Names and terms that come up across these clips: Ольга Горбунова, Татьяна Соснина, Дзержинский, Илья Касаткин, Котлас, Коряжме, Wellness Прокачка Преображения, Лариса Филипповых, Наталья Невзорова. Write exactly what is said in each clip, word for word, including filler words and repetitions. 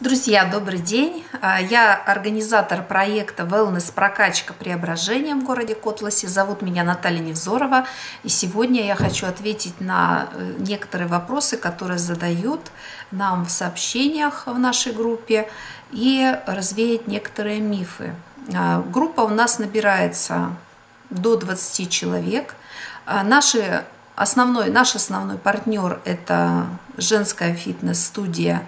Друзья, добрый день! Я организатор проекта Wellness Прокачка Преображения в городе Котласе. Зовут меня Наталья Невзорова. И сегодня я хочу ответить на некоторые вопросы, которые задают нам в сообщениях в нашей группе, и развеять некоторые мифы. Группа у нас набирается до двадцати человек. Наши основной, наш основной партнер – это женская фитнес-студия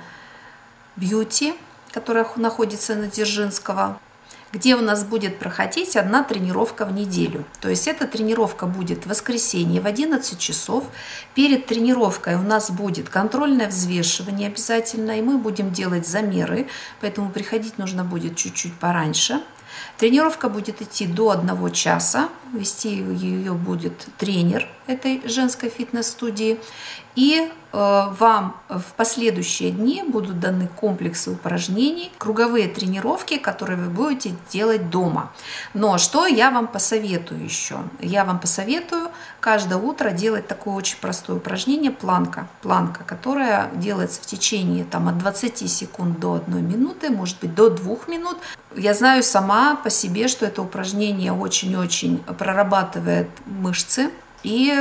«Бьюти», которая находится на Дзержинского, где у нас будет проходить одна тренировка в неделю. То есть эта тренировка будет в воскресенье в одиннадцать часов. Перед тренировкой у нас будет контрольное взвешивание обязательно, и мы будем делать замеры, поэтому приходить нужно будет чуть-чуть пораньше. Тренировка будет идти до одного часа, вести ее будет тренер этой женской фитнес-студии. И вам в последующие дни будут даны комплексы упражнений, круговые тренировки, которые вы будете делать дома. Но что я вам посоветую еще? Я вам посоветую каждое утро делать такое очень простое упражнение планка. Планка, которая делается в течение там, от двадцати секунд до одной минуты, может быть до двух минут. Я знаю сама по себе, что это упражнение очень-очень прорабатывает мышцы и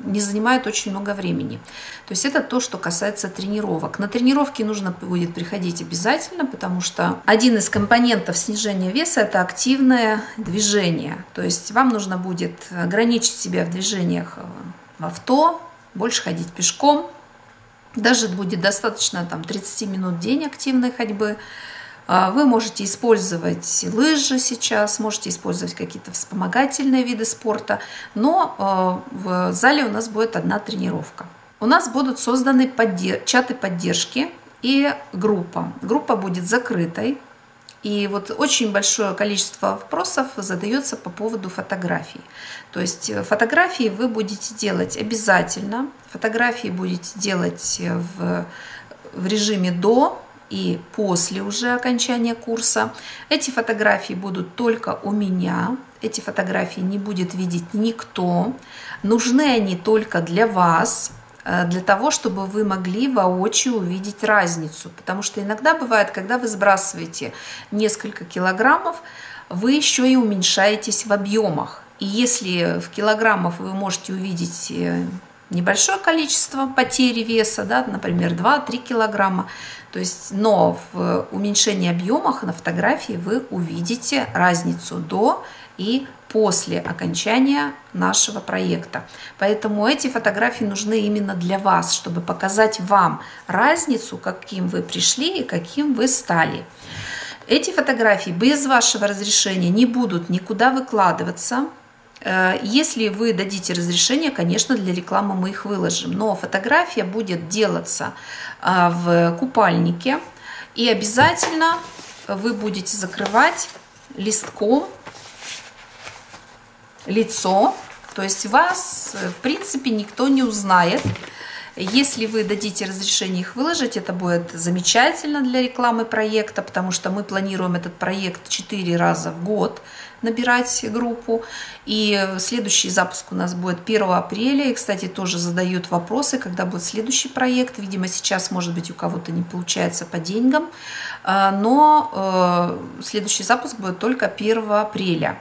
не занимает очень много времени. То есть это то, что касается тренировок. На тренировки нужно будет приходить обязательно, потому что один из компонентов снижения веса – это активное движение. То есть вам нужно будет ограничить себя в движениях в авто, больше ходить пешком. Даже будет достаточно там, тридцати минут в день активной ходьбы. Вы можете использовать лыжи сейчас, можете использовать какие-то вспомогательные виды спорта, но в зале у нас будет одна тренировка. У нас будут созданы поддерж- чаты поддержки и группа. Группа будет закрытой. И вот очень большое количество вопросов задается по поводу фотографий. То есть фотографии вы будете делать обязательно. Фотографии будете делать в, в режиме до и после уже окончания курса. Эти фотографии будут только у меня. Эти фотографии не будет видеть никто. Нужны они только для вас, для того, чтобы вы могли воочию увидеть разницу. Потому что иногда бывает, когда вы сбрасываете несколько килограммов, вы еще и уменьшаетесь в объемах. И если в килограммах вы можете увидеть небольшое количество потери веса, да, например, два-три килограмма, то есть, но в уменьшении объема на фотографии вы увидите разницу до и после окончания нашего проекта. Поэтому эти фотографии нужны именно для вас, чтобы показать вам разницу, каким вы пришли и каким вы стали. Эти фотографии без вашего разрешения не будут никуда выкладываться. Если вы дадите разрешение, конечно, для рекламы мы их выложим. Но фотография будет делаться в купальнике. И обязательно вы будете закрывать листком лицо. То есть вас, в принципе, никто не узнает. Если вы дадите разрешение их выложить, это будет замечательно для рекламы проекта, потому что мы планируем этот проект четыре раза в год набирать группу. И следующий запуск у нас будет первого апреля. И, кстати, тоже задают вопросы, когда будет следующий проект. Видимо, сейчас, может быть, у кого-то не получается по деньгам, но следующий запуск будет только первого апреля.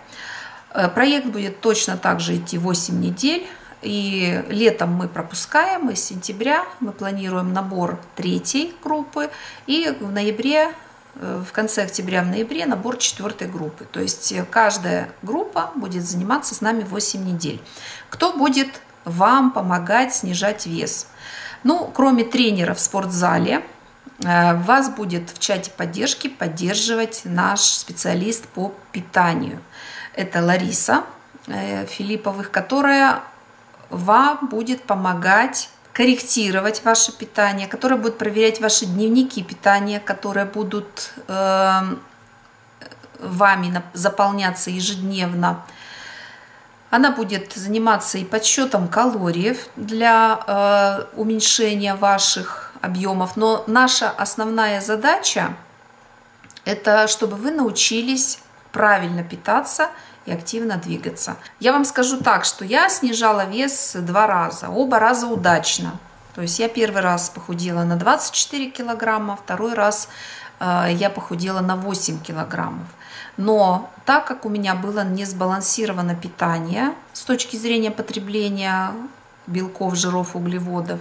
Проект будет точно так же идти восемь недель. И летом мы пропускаем, и с сентября мы планируем набор третьей группы, и в ноябре, в конце октября, в ноябре набор четвертой группы. То есть каждая группа будет заниматься с нами восемь недель. Кто будет вам помогать снижать вес? Ну, кроме тренера в спортзале, вас будет в чате поддержки поддерживать наш специалист по питанию. Это Лариса Филипповых, которая вам будет помогать корректировать ваше питание, которое будет проверять ваши дневники питания, которые будут э, вами заполняться ежедневно. Она будет заниматься и подсчетом калорий для э, уменьшения ваших объемов. Но наша основная задача – это чтобы вы научились правильно питаться и активно двигаться. Я вам скажу так, что я снижала вес два раза, оба раза удачно. То есть я первый раз похудела на двадцать четыре килограмма, второй раз э, я похудела на восемь килограммов. Но так как у меня было не сбалансировано питание с точки зрения потребления белков, жиров, углеводов,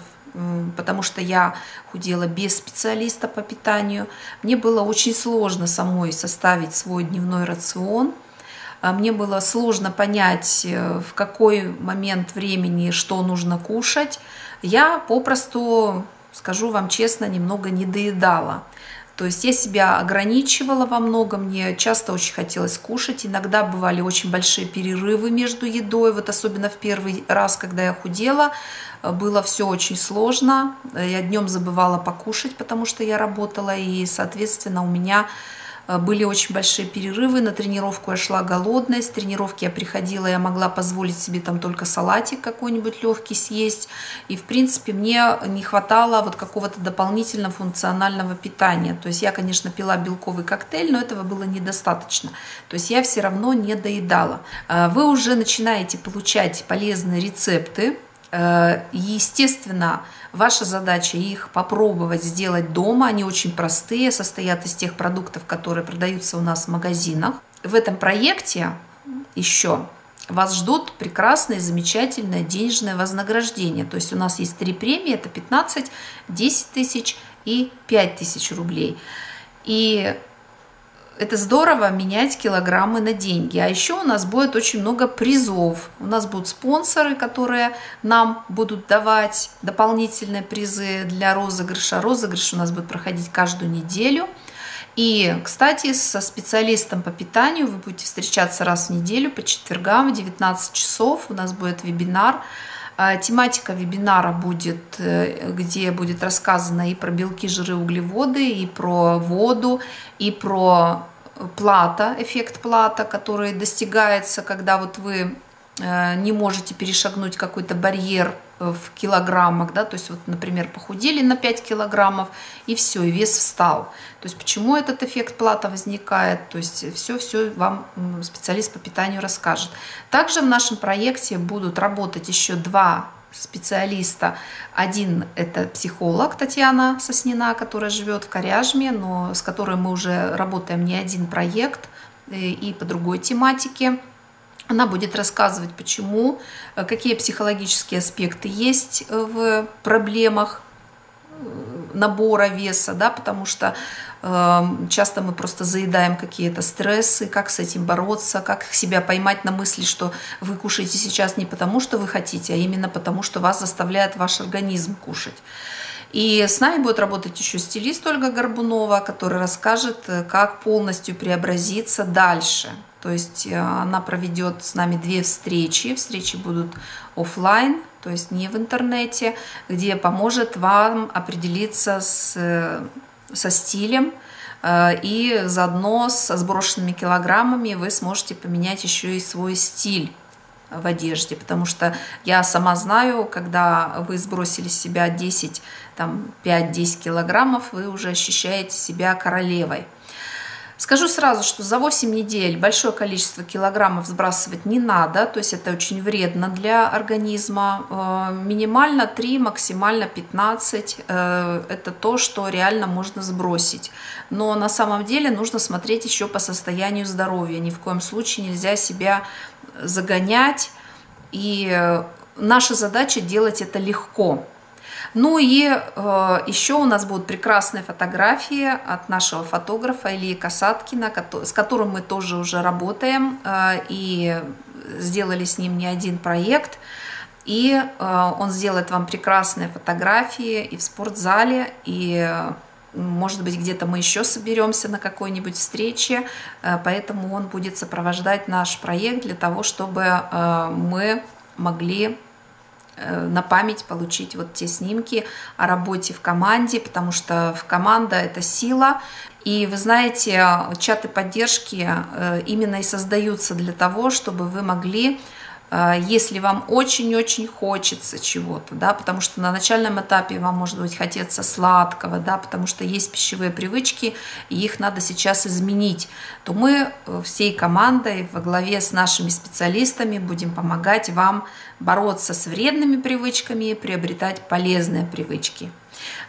потому что я худела без специалиста по питанию, мне было очень сложно самой составить свой дневной рацион. Мне было сложно понять, в какой момент времени что нужно кушать. Я попросту, скажу вам честно, немного недоедала. То есть я себя ограничивала во многом, мне часто очень хотелось кушать. Иногда бывали очень большие перерывы между едой. Вот особенно в первый раз, когда я худела, было все очень сложно. Я днем забывала покушать, потому что я работала, и, соответственно, у меня были очень большие перерывы. На тренировку я шла голодной. С тренировки я приходила, я могла позволить себе там только салатик какой-нибудь легкий съесть. И, в принципе, мне не хватало вот какого-то дополнительного функционального питания. То есть я, конечно, пила белковый коктейль, но этого было недостаточно. То есть я все равно не доедала. Вы уже начинаете получать полезные рецепты. Естественно, ваша задача их попробовать сделать дома. Они очень простые, состоят из тех продуктов, которые продаются у нас в магазинах. В этом проекте еще вас ждут прекрасное, замечательное денежное вознаграждение. То есть у нас есть три премии, это пятнадцать, десять тысяч и пять тысяч рублей. И это здорово — менять килограммы на деньги. А еще у нас будет очень много призов. У нас будут спонсоры, которые нам будут давать дополнительные призы для розыгрыша. Розыгрыш у нас будет проходить каждую неделю. И, кстати, со специалистом по питанию вы будете встречаться раз в неделю по четвергам в девятнадцать часов. У нас будет вебинар. Тематика вебинара будет, где будет рассказано и про белки, жиры, углеводы, и про воду, и про плато, эффект плато, который достигается, когда вот вы не можете перешагнуть какой-то барьер в килограммах, да, то есть вот, например, похудели на пять килограммов, и все, и вес встал. То есть почему этот эффект плато возникает, то есть все-все вам специалист по питанию расскажет. Также в нашем проекте будут работать еще два специалиста. Один — это психолог Татьяна Соснина, которая живет в Коряжме, но с которой мы уже работаем не один проект и по другой тематике. Она будет рассказывать, почему, какие психологические аспекты есть в проблемах набора веса, да, потому что э, часто мы просто заедаем какие-то стрессы, как с этим бороться, как себя поймать на мысли, что вы кушаете сейчас не потому, что вы хотите, а именно потому, что вас заставляет ваш организм кушать. И с нами будет работать еще стилист Ольга Горбунова, которая расскажет, как полностью преобразиться дальше. То есть она проведет с нами две встречи. Встречи будут офлайн, то есть не в интернете, где поможет вам определиться с, со стилем, и заодно со сброшенными килограммами вы сможете поменять еще и свой стиль в одежде, потому что я сама знаю, когда вы сбросили с себя пять-десять килограммов, вы уже ощущаете себя королевой. Скажу сразу, что за восемь недель большое количество килограммов сбрасывать не надо, то есть это очень вредно для организма. Минимально три, максимально пятнадцать, это то, что реально можно сбросить. Но на самом деле нужно смотреть еще по состоянию здоровья, ни в коем случае нельзя себя загонять, и наша задача — делать это легко. Ну и э, еще у нас будут прекрасные фотографии от нашего фотографа Ильи Касаткина, с которым мы тоже уже работаем, э, и сделали с ним не один проект. И э, он сделает вам прекрасные фотографии и в спортзале, и, может быть, где-то мы еще соберемся на какой-нибудь встрече. Э, поэтому он будет сопровождать наш проект для того, чтобы э, мы могли на память получить вот те снимки о работе в команде, потому что команда — это сила. И вы знаете, чаты поддержки именно и создаются для того, чтобы вы могли если вам очень-очень хочется чего-то, да, потому что на начальном этапе вам, может быть, хотеться сладкого, да, потому что есть пищевые привычки, и их надо сейчас изменить, то мы всей командой во главе с нашими специалистами будем помогать вам бороться с вредными привычками и приобретать полезные привычки.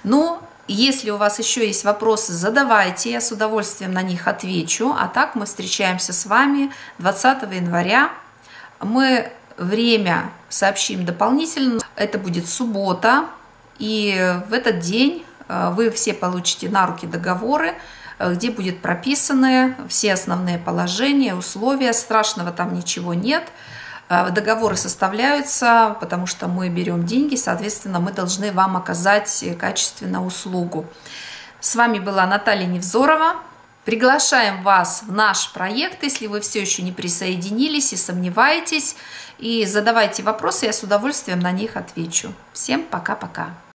Ну, если у вас еще есть вопросы, задавайте, я с удовольствием на них отвечу. А так мы встречаемся с вами двадцатого января. Мы время сообщим дополнительно. Это будет суббота. И в этот день вы все получите на руки договоры, где будут прописаны все основные положения, условия. Страшного там ничего нет. Договоры составляются, потому что мы берем деньги, соответственно, мы должны вам оказать качественную услугу. С вами была Наталья Невзорова. Приглашаем вас в наш проект, если вы все еще не присоединились и сомневаетесь. И задавайте вопросы, я с удовольствием на них отвечу. Всем пока-пока.